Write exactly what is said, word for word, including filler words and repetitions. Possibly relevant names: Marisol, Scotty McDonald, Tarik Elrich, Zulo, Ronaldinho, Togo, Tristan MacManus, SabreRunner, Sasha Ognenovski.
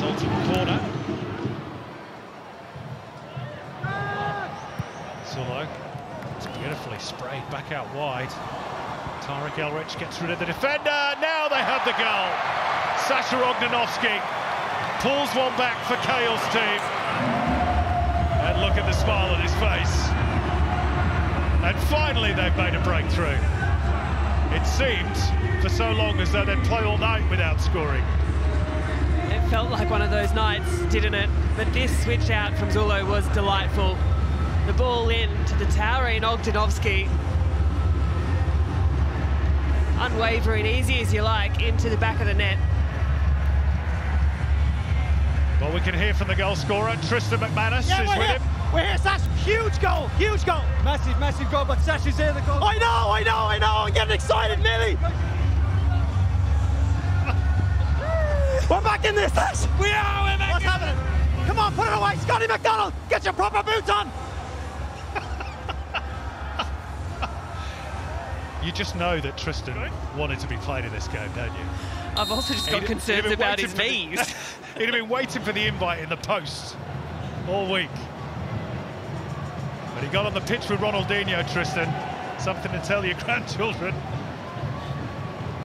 resulting corner. Zulo, it's beautifully sprayed back out wide. Tarik Elrich gets rid of the defender. Now they have the goal. Sasha Ognenovski pulls one back for Cahill's team. And look at the smile on his face. And finally they've made a breakthrough. It seemed for so long as though they'd play all night without scoring. It felt like one of those nights, didn't it? But this switch out from Zulo was delightful. The ball in to the towering Ognenovski. Unwavering, easy as you like, into the back of the net. Well, we can hear from the goal scorer, Tristan MacManus yeah, is with here. him. We're here, Sash. Huge goal, huge goal. Massive, massive goal, but Sash is here, the goal. I know, I know, I know. I'm getting excited, Millie. We're back in this, Sash. We are, we're back What's in happening? It. Come on, put it away. Scotty McDonald, get your proper boots on. You just know that Tristan wanted to be played in this game, don't you? I've also just got he'd, concerns he'd about his knees. He'd have been waiting for the invite in the post all week. But he got on the pitch with Ronaldinho, Tristan. Something to tell your grandchildren.